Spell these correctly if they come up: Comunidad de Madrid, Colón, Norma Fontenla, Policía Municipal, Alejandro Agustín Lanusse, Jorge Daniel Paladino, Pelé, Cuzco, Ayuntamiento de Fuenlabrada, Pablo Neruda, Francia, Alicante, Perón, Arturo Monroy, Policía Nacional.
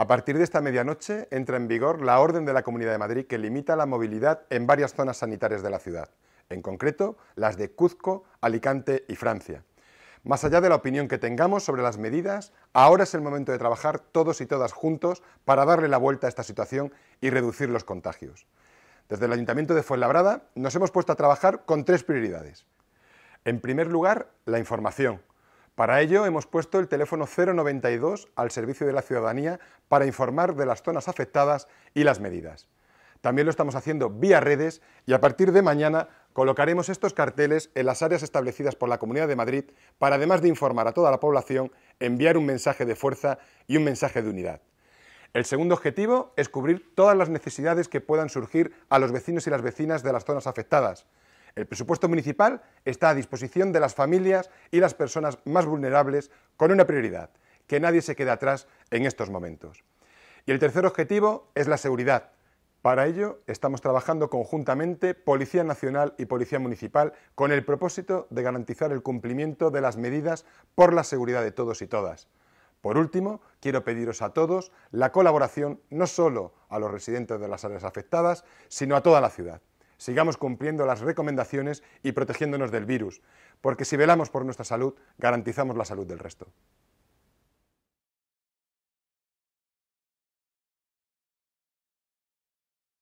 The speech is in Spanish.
A partir de esta medianoche entra en vigor la Orden de la Comunidad de Madrid que limita la movilidad en varias zonas sanitarias de la ciudad, en concreto las de Cuzco, Alicante y Francia. Más allá de la opinión que tengamos sobre las medidas, ahora es el momento de trabajar todos y todas juntos para darle la vuelta a esta situación y reducir los contagios. Desde el Ayuntamiento de Fuenlabrada nos hemos puesto a trabajar con tres prioridades. En primer lugar, la información. Para ello hemos puesto el teléfono 092 al servicio de la ciudadanía para informar de las zonas afectadas y las medidas. También lo estamos haciendo vía redes y a partir de mañana colocaremos estos carteles en las áreas establecidas por la Comunidad de Madrid para, además de informar a toda la población, enviar un mensaje de fuerza y un mensaje de unidad. El segundo objetivo es cubrir todas las necesidades que puedan surgir a los vecinos y las vecinas de las zonas afectadas. El presupuesto municipal está a disposición de las familias y las personas más vulnerables con una prioridad, que nadie se quede atrás en estos momentos. Y el tercer objetivo es la seguridad. Para ello estamos trabajando conjuntamente Policía Nacional y Policía Municipal con el propósito de garantizar el cumplimiento de las medidas por la seguridad de todos y todas. Por último, quiero pediros a todos la colaboración no solo a los residentes de las áreas afectadas, sino a toda la ciudad. Sigamos cumpliendo las recomendaciones y protegiéndonos del virus, porque si velamos por nuestra salud, garantizamos la salud del resto.